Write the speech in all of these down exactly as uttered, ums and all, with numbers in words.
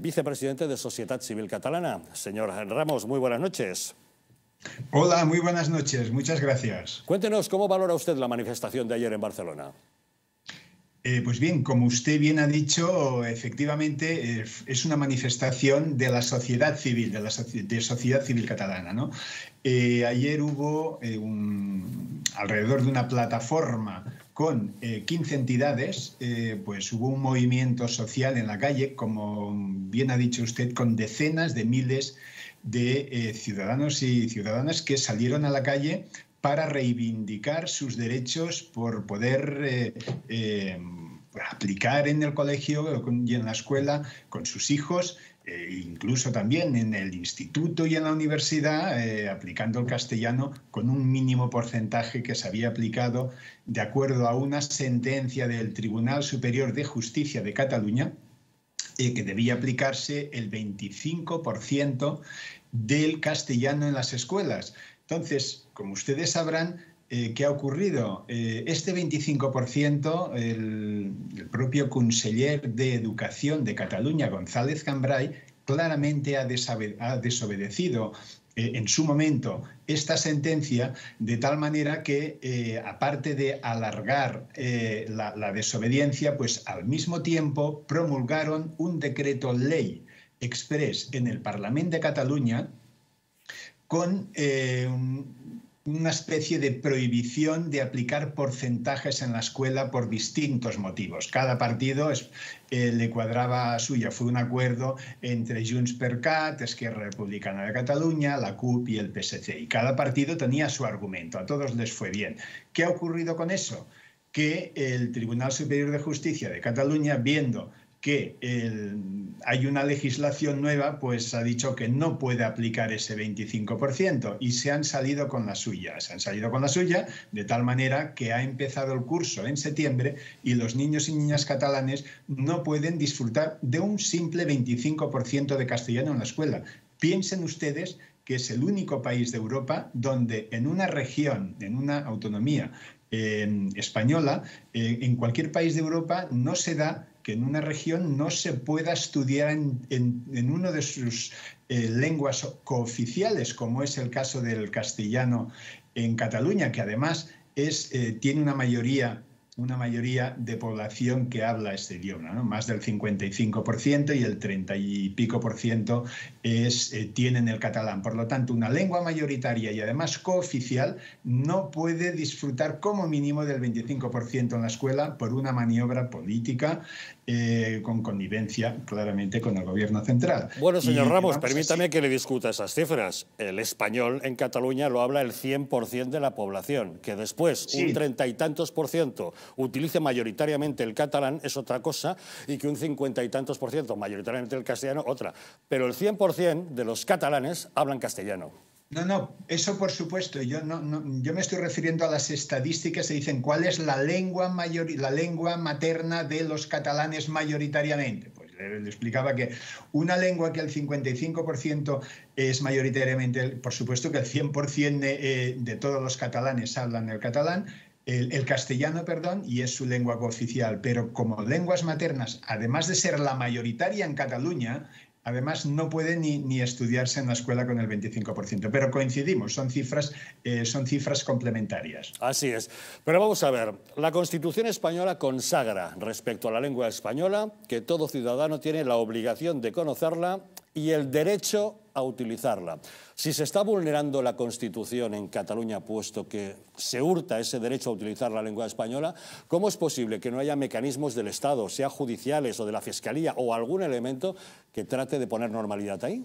vicepresidente de Sociedad Civil Catalana. Señor Ramos, muy buenas noches. Hola, muy buenas noches. Muchas gracias. Cuéntenos, ¿cómo valora usted la manifestación de ayer en Barcelona? Eh, pues bien, como usted bien ha dicho, efectivamente eh, es una manifestación de la sociedad civil, de la soci de sociedad civil catalana, ¿no? Eh, ayer hubo eh, un, alrededor de una plataforma con eh, quince entidades, eh, pues hubo un movimiento social en la calle, como bien ha dicho usted, con decenas de miles de eh, ciudadanos y ciudadanas que salieron a la calle para reivindicar sus derechos por poder eh, eh, aplicar en el colegio y en la escuela con sus hijos, eh, incluso también en el instituto y en la universidad, eh, aplicando el castellano con un mínimo porcentaje que se había aplicado de acuerdo a una sentencia del Tribunal Superior de Justicia de Cataluña, eh, que debía aplicarse el veinticinco por ciento del castellano en las escuelas. Entonces, como ustedes sabrán, eh, ¿qué ha ocurrido? Eh, este veinticinco por ciento, el, el propio conseller de Educación de Cataluña, González Cambray, claramente ha, ha desobedecido eh, en su momento esta sentencia, de tal manera que, eh, aparte de alargar eh, la, la desobediencia, pues al mismo tiempo promulgaron un decreto ley exprés en el Parlamento de Cataluña, con eh, un, una especie de prohibición de aplicar porcentajes en la escuela por distintos motivos. Cada partido es, eh, le cuadraba a suya. Fue un acuerdo entre Junts per Cat, Esquerra Republicana de Cataluña, la C U P y el P S C. Y cada partido tenía su argumento. A todos les fue bien. ¿Qué ha ocurrido con eso? Que el Tribunal Superior de Justicia de Cataluña, viendo que el, hay una legislación nueva, pues ha dicho que no puede aplicar ese veinticinco por ciento y se han salido con la suya. Se han salido con la suya de tal manera que ha empezado el curso en septiembre y los niños y niñas catalanes no pueden disfrutar de un simple veinticinco por ciento de castellano en la escuela. Piensen ustedes que es el único país de Europa donde en una región, en una autonomía eh, española, eh, en cualquier país de Europa no se da que en una región no se pueda estudiar en, en, en una de sus eh, lenguas cooficiales, como es el caso del castellano en Cataluña, que además es, eh, tiene una mayoría, una mayoría de población que habla este idioma, ¿no? Más del cincuenta y cinco por ciento y el treinta y pico por ciento es, eh, tienen el catalán. Por lo tanto, una lengua mayoritaria y además cooficial no puede disfrutar como mínimo del veinticinco por ciento en la escuela por una maniobra política eh, con connivencia claramente con el gobierno central. Bueno, señor y, Ramos, permítame así que le discuta esas cifras. El español en Cataluña lo habla el cien por ciento de la población, que después sí, un treinta y tantos por ciento utilice mayoritariamente el catalán es otra cosa, y que un cincuenta y tantos por ciento mayoritariamente el castellano otra. Pero el cien por cien de los catalanes hablan castellano. No, no, eso por supuesto. Yo, no, no, yo me estoy refiriendo a las estadísticas que dicen cuál es la lengua, mayor, la lengua materna de los catalanes mayoritariamente. Pues le, le explicaba que una lengua que el cincuenta y cinco por ciento es mayoritariamente, por supuesto que el cien por cien de, eh, de todos los catalanes hablan el catalán, El, el castellano, perdón, y es su lengua cooficial, pero como lenguas maternas, además de ser la mayoritaria en Cataluña, además no puede ni, ni estudiarse en la escuela con el veinticinco por ciento. Pero coincidimos, son cifras, eh, son cifras complementarias. Así es. Pero vamos a ver, la Constitución española consagra respecto a la lengua española que todo ciudadano tiene la obligación de conocerla y el derecho a utilizarla. Si se está vulnerando la Constitución en Cataluña, puesto que se hurta ese derecho a utilizar la lengua española, ¿cómo es posible que no haya mecanismos del Estado, sea judiciales o de la Fiscalía o algún elemento que trate de poner normalidad ahí?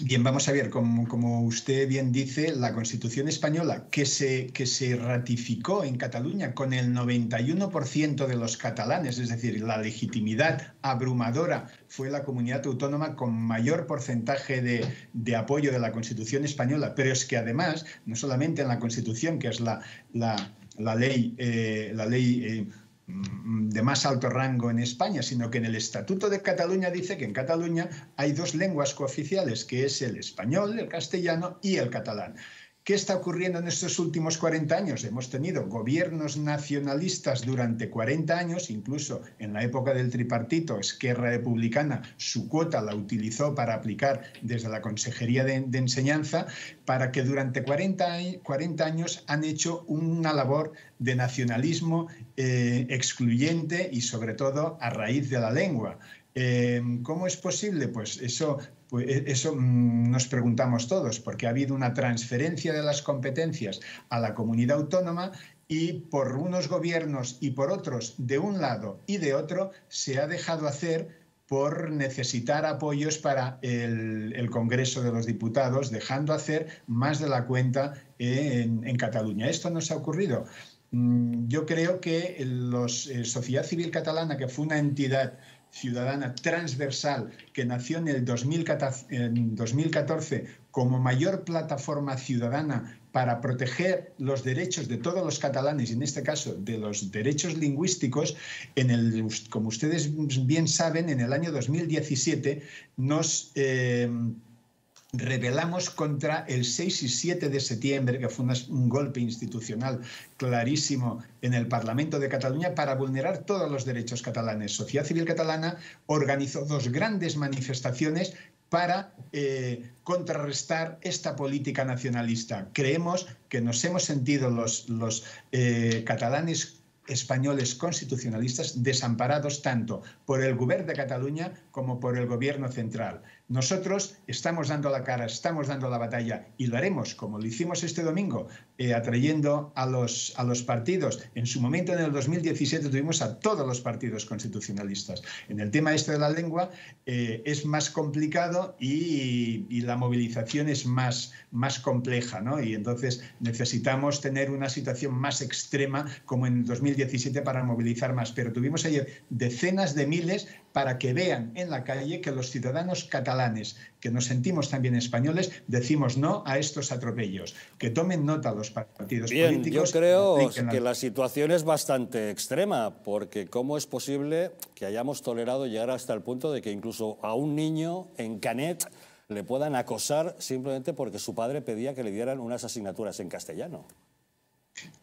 Bien, vamos a ver, como, como usted bien dice, la Constitución española, que se, que se ratificó en Cataluña con el noventa y uno por ciento de los catalanes, es decir, la legitimidad abrumadora, fue la comunidad autónoma con mayor porcentaje de, de apoyo de la Constitución española. Pero es que además, no solamente en la Constitución, que es la, la, la ley... Eh, la ley eh, de más alto rango en España, sino que en el Estatuto de Cataluña dice que en Cataluña hay dos lenguas cooficiales, que es el español, el castellano y el catalán. ¿Qué está ocurriendo en estos últimos cuarenta años? Hemos tenido gobiernos nacionalistas durante cuarenta años, incluso en la época del tripartito, Esquerra Republicana su cuota la utilizó para aplicar desde la Consejería de, de Enseñanza, para que durante cuarenta años han hecho una labor de nacionalismo eh, excluyente y sobre todo a raíz de la lengua. Eh, ¿Cómo es posible? Pues eso... Pues eso nos preguntamos todos, porque ha habido una transferencia de las competencias a la comunidad autónoma y por unos gobiernos y por otros, de un lado y de otro, se ha dejado hacer por necesitar apoyos para el, el Congreso de los Diputados, dejando hacer más de la cuenta en, en Cataluña. Esto nos ha ocurrido. Yo creo que los, eh, Sociedad Civil Catalana, que fue una entidad ciudadana transversal que nació en el dos mil catorce como mayor plataforma ciudadana para proteger los derechos de todos los catalanes, y en este caso de los derechos lingüísticos, en el, como ustedes bien saben, en el año dos mil diecisiete nos... Eh, rebelamos contra el seis y siete de septiembre, que fue un golpe institucional clarísimo en el Parlamento de Cataluña para vulnerar todos los derechos catalanes. Sociedad Civil Catalana organizó dos grandes manifestaciones para eh, contrarrestar esta política nacionalista. Creemos que nos hemos sentido los, los eh, catalanes españoles constitucionalistas desamparados tanto por el Govern de Cataluña como por el Gobierno central. Nosotros estamos dando la cara, estamos dando la batalla y lo haremos como lo hicimos este domingo, eh, atrayendo a los, a los partidos. En su momento, en el dos mil diecisiete, tuvimos a todos los partidos constitucionalistas. En el tema este de la lengua eh, es más complicado y, y la movilización es más, más compleja, ¿no? Y entonces necesitamos tener una situación más extrema como en el dos mil diecisiete para movilizar más. Pero tuvimos ayer decenas de miles para que vean en la calle que los ciudadanos catalanes, que nos sentimos también españoles, decimos no a estos atropellos. Que tomen nota los partidos Bien, políticos. Yo creo que, que la situación es bastante extrema, porque ¿cómo es posible que hayamos tolerado llegar hasta el punto de que incluso a un niño en Canet le puedan acosar simplemente porque su padre pedía que le dieran unas asignaturas en castellano?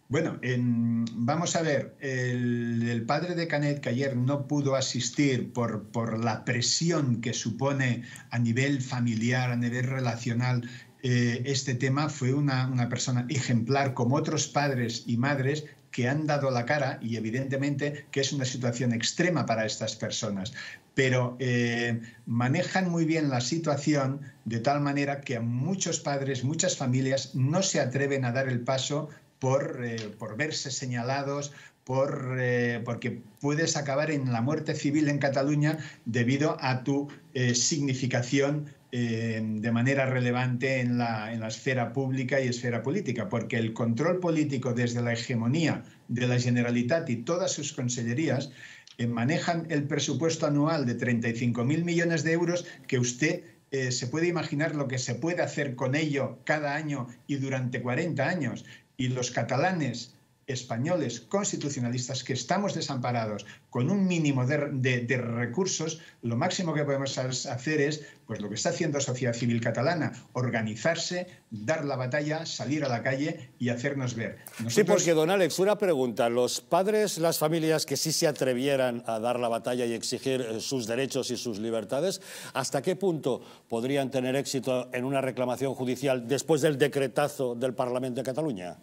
Bueno, en, vamos a ver, el, el padre de Canet, que ayer no pudo asistir por, por la presión que supone a nivel familiar, a nivel relacional, eh, este tema, fue una, una persona ejemplar, como otros padres y madres que han dado la cara, y evidentemente que es una situación extrema para estas personas. Pero eh, manejan muy bien la situación de tal manera que a muchos padres, muchas familias no se atreven a dar el paso Por, eh, por verse señalados, por, eh, porque puedes acabar en la muerte civil en Cataluña debido a tu eh, significación eh, de manera relevante en la, en la esfera pública y esfera política, porque el control político desde la hegemonía de la Generalitat y todas sus consellerías eh, manejan el presupuesto anual de treinta y cinco mil millones de euros que usted... Eh, se puede imaginar lo que se puede hacer con ello cada año y durante cuarenta años. Y los catalanes, españoles, constitucionalistas, que estamos desamparados con un mínimo de, de, de recursos, lo máximo que podemos hacer es pues, lo que está haciendo Sociedad Civil Catalana, organizarse, dar la batalla, salir a la calle y hacernos ver. Nosotros... Sí, porque, don Alex, una pregunta. Los padres, las familias que sí se atrevieran a dar la batalla y exigir sus derechos y sus libertades, ¿hasta qué punto podrían tener éxito en una reclamación judicial después del decretazo del Parlamento de Cataluña?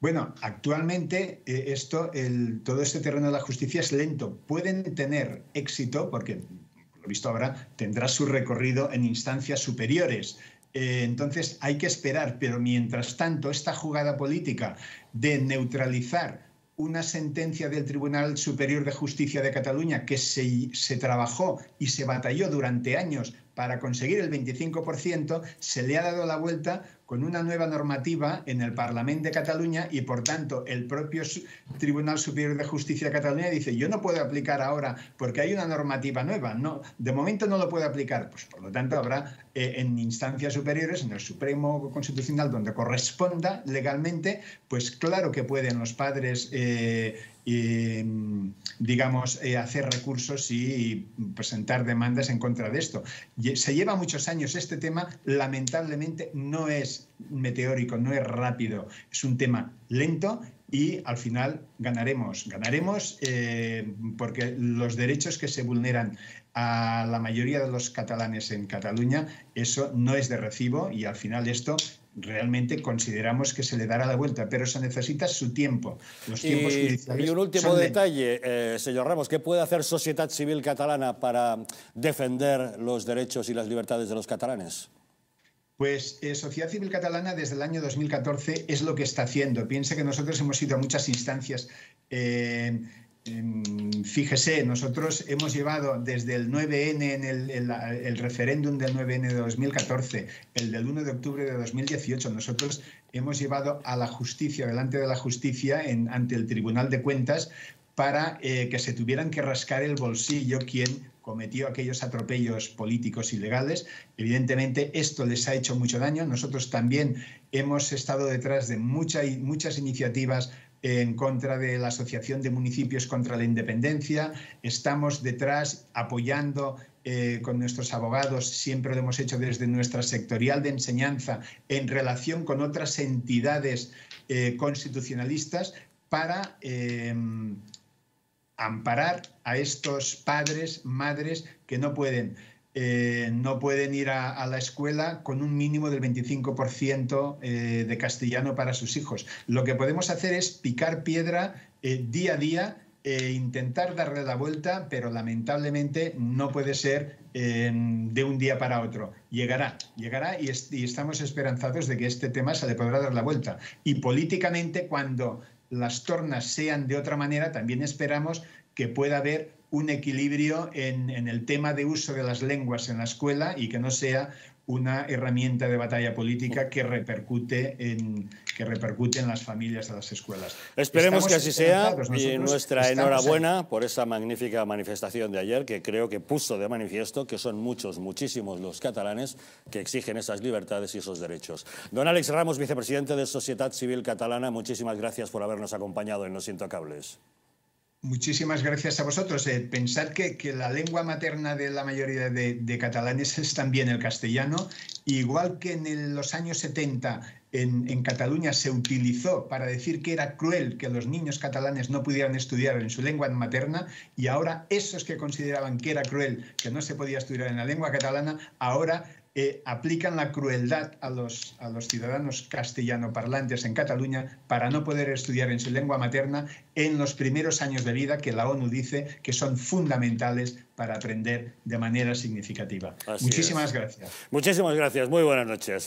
Bueno, actualmente eh, esto, el, todo este terreno de la justicia es lento. Pueden tener éxito porque, por lo visto ahora, tendrá su recorrido en instancias superiores. Eh, entonces hay que esperar, pero mientras tanto esta jugada política de neutralizar una sentencia del Tribunal Superior de Justicia de Cataluña que se, se trabajó y se batalló durante años para conseguir el veinticinco por ciento, se le ha dado la vuelta con una nueva normativa en el Parlamento de Cataluña y, por tanto, el propio Tribunal Superior de Justicia de Cataluña dice yo no puedo aplicar ahora porque hay una normativa nueva, no, de momento no lo puedo aplicar. Pues, por lo tanto, habrá eh, en instancias superiores, en el Supremo Constitucional, donde corresponda legalmente, pues claro que pueden los padres... Eh, Y, digamos, eh, hacer recursos y presentar demandas en contra de esto. Se lleva muchos años este tema, lamentablemente no es es meteórico, no es rápido, es un tema lento y al final ganaremos. Ganaremos eh, porque los derechos que se vulneran a la mayoría de los catalanes en Cataluña, eso no es de recibo y al final esto realmente consideramos que se le dará la vuelta, pero se necesita su tiempo. Los tiempos y, judiciales y un último detalle, eh, señor Ramos, ¿qué puede hacer Sociedad Civil Catalana para defender los derechos y las libertades de los catalanes? Pues eh, Sociedad Civil Catalana desde el año dos mil catorce es lo que está haciendo. Piensa que nosotros hemos ido a muchas instancias. Eh, Fíjese, nosotros hemos llevado desde el nueve ene, en el, el, el referéndum del nueve ene de dos mil catorce, el del uno de octubre de dos mil dieciocho, nosotros hemos llevado a la justicia, delante de la justicia, en, ante el Tribunal de Cuentas, para eh, que se tuvieran que rascar el bolsillo quien cometió aquellos atropellos políticos ilegales. Evidentemente, esto les ha hecho mucho daño. Nosotros también hemos estado detrás de mucha, muchas iniciativas en contra de la Asociación de Municipios contra la Independencia. Estamos detrás apoyando eh, con nuestros abogados, siempre lo hemos hecho desde nuestra sectorial de enseñanza, en relación con otras entidades eh, constitucionalistas para eh, amparar a estos padres, madres que no pueden, eh, no pueden ir a, a la escuela con un mínimo del veinticinco por ciento eh, de castellano para sus hijos. Lo que podemos hacer es picar piedra eh, día a día, eh, intentar darle la vuelta, pero lamentablemente no puede ser eh, de un día para otro. Llegará, llegará y, est- y estamos esperanzados de que este tema se le podrá dar la vuelta. Y políticamente, cuando las tornas sean de otra manera, también esperamos que pueda haber un equilibrio en, en el tema de uso de las lenguas en la escuela y que no sea una herramienta de batalla política que repercute en, que repercute en las familias de las escuelas. Esperemos que así sea y nuestra enhorabuena por esa magnífica manifestación de ayer, que creo que puso de manifiesto que son muchos, muchísimos los catalanes que exigen esas libertades y esos derechos. Don Alex Ramos, vicepresidente de Sociedad Civil Catalana, muchísimas gracias por habernos acompañado en Los Intocables. Muchísimas gracias a vosotros. Eh, pensad que, que la lengua materna de la mayoría de, de catalanes es también el castellano. Igual que en el, los años setenta en, en Cataluña se utilizó para decir que era cruel que los niños catalanes no pudieran estudiar en su lengua materna, y ahora esos que consideraban que era cruel que no se podía estudiar en la lengua catalana, ahora Eh, aplican la crueldad a los, a los ciudadanos castellanoparlantes en Cataluña para no poder estudiar en su lengua materna en los primeros años de vida, que la ONU dice que son fundamentales para aprender de manera significativa. Así Muchísimas es. gracias. Muchísimas gracias. Muy buenas noches.